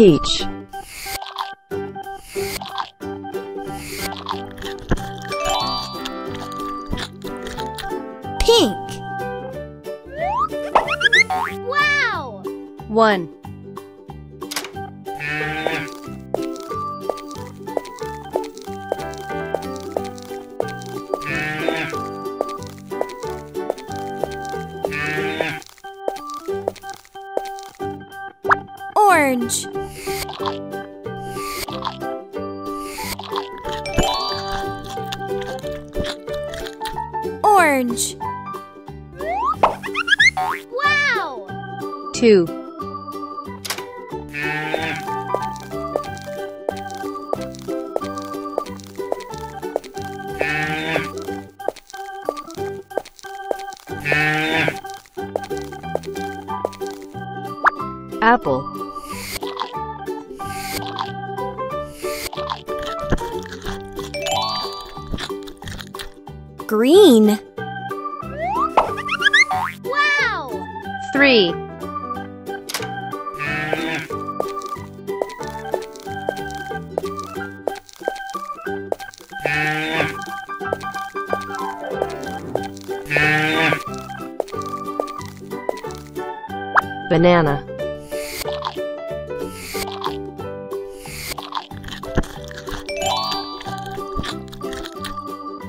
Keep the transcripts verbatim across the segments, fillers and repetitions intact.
peach. Pink. Wow! One. Orange. Orange. Wow! Two. Apple. Green. Wow! Three. Banana.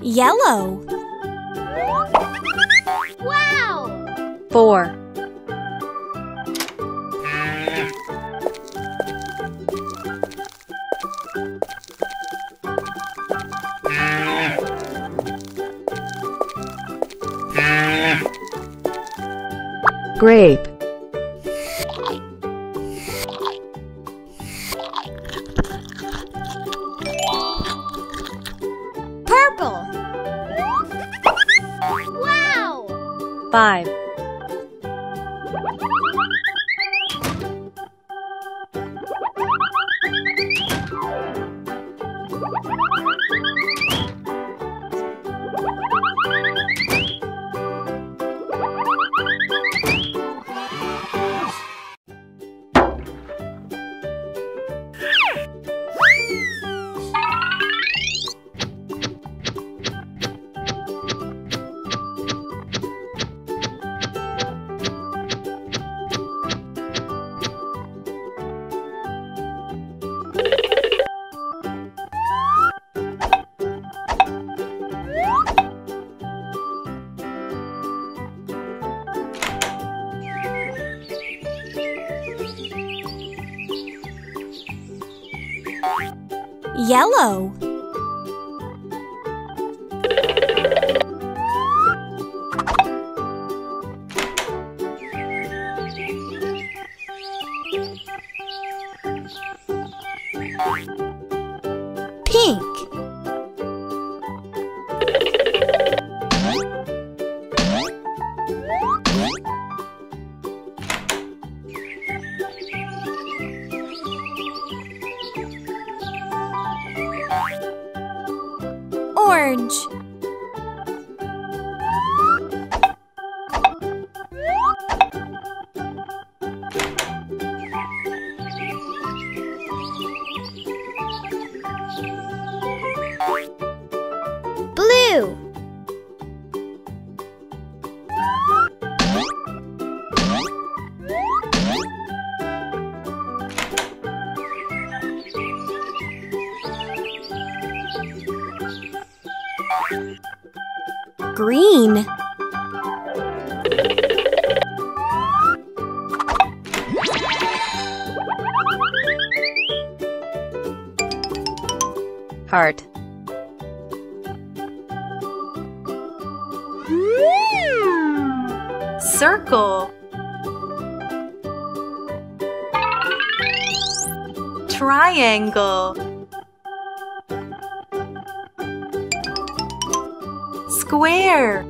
Yellow. Wow! Four. Grape. Purple. Wow! Five. Yellow. Pink. Orange. Blue. Green. Heart. Circle. Triangle. Square.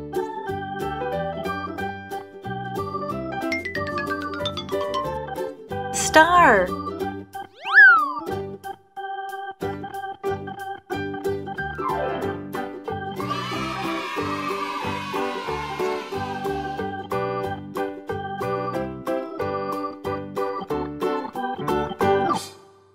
Star.